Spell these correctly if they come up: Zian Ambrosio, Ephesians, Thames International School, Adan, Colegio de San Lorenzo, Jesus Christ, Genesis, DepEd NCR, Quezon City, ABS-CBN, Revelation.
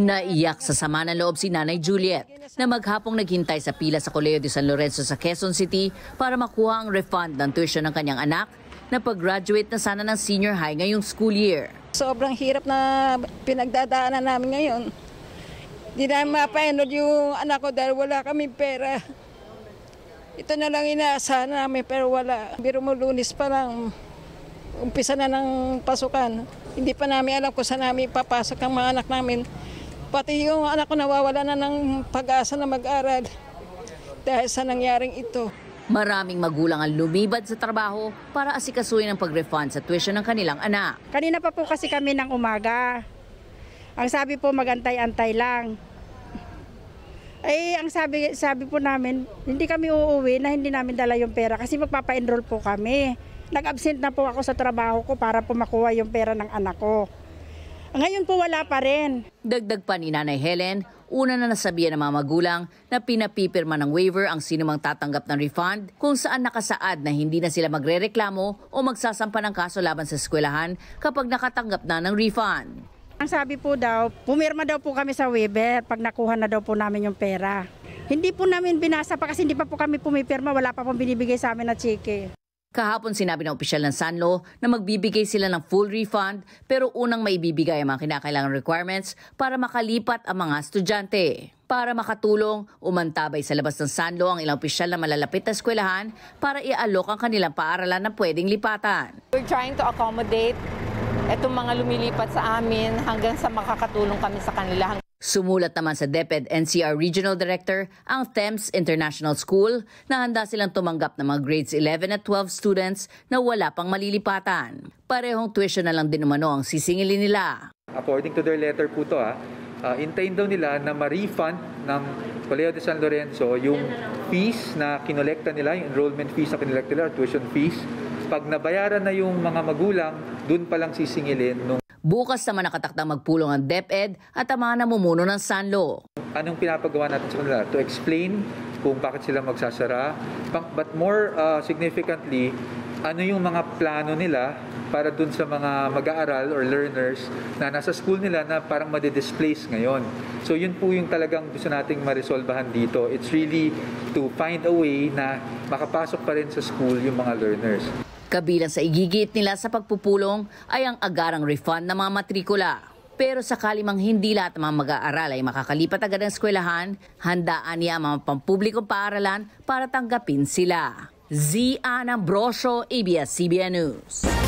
Naiyak sa sama ng loob si Nanay Juliet na maghapong naghintay sa pila sa Colegio de San Lorenzo sa Quezon City para makuha ang refund ng tuition ng kanyang anak na pag-graduate na sana ng senior high ngayong school year. Sobrang hirap na pinagdadaanan namin ngayon. Hindi namin mapa-enroll yung anak ko dahil wala kaming pera. Ito na lang inaasahan namin pero wala. Biro mo Lunes pa lang, umpisa na ng pasukan. Hindi pa namin alam kung saan namin papasok ang mga anak namin. Pati yung anak ko nawawala na ng pag-asa na mag-aral dahil sa nangyaring ito. Maraming magulang ang lumibad sa trabaho para asikasuhin ang pag-refund sa tuition ng kanilang anak. Kanina pa po kasi kami ng umaga. Ang sabi po magantay-antay lang. Ay, ang sabi po namin, hindi kami uuwi na hindi namin dala yung pera kasi magpapa-enroll po kami. Nag-absent na po ako sa trabaho ko para po makuha yung pera ng anak ko. Ngayon po wala pa rin. Dagdag pa ni Nanay Helen, una na nasabihan ng mga magulang na pinapipirma ng waiver ang sinumang tatanggap ng refund kung saan nakasaad na hindi na sila magrereklamo o magsasampa ng kaso laban sa eskwelahan kapag nakatanggap na ng refund. Ang sabi po daw, pumirma daw po kami sa waiver pag nakuha na daw po namin yung pera. Hindi po namin binasa pa kasi hindi pa po kami pumipirma, wala pa pong binibigay sa amin na cheque. Kahapon sinabi ng opisyal ng Sanlo na magbibigay sila ng full refund pero unang maibibigay ang mga kinakailangan requirements para makalipat ang mga estudyante. Para makatulong, umantabay sa labas ng Sanlo ang ilang opisyal na malalapit na eskwelahan para i-alok ang kanilang paaralan na pwedeng lipatan. We're trying to accommodate itong mga lumilipat sa amin hanggang sa makakatulong kami sa kanila. Sumulat naman sa DepEd NCR Regional Director ang Thames International School na handa silang tumanggap ng mga grades 11 at 12 students na wala pang malilipatan. Parehong tuition na lang din umano ang sisingilin nila. According to their letter po ito, hintayin daw nila na ma-refund ng Colegio de San Lorenzo yung fees na kinolekta nila, yung enrollment fees na kinolekta nila, tuition fees. Pag nabayaran na yung mga magulang, dun palang sisingilin nung... Bukas naman nakatakdang magpulong ang DepEd at ang mga namumuno ng Sanlo. Anong pinapagawa natin sa kanila? To explain kung bakit sila magsasara. But more significantly, ano yung mga plano nila para dun sa mga mag-aaral or learners na nasa school nila na parang madidisplace ngayon. So yun po yung talagang gusto nating marisolbahan dito. It's really to find a way na makapasok pa rin sa school yung mga learners. Kabilang sa igigit nila sa pagpupulong ay ang agarang refund ng mga matrikula. Pero sakali mang hindi lahat ng mga mag-aaral ay makakalipat agad ng eskwelahan, handaan niya ang mga pampublikong paaralan para tanggapin sila. Zian Ambrosio, ABS-CBN News.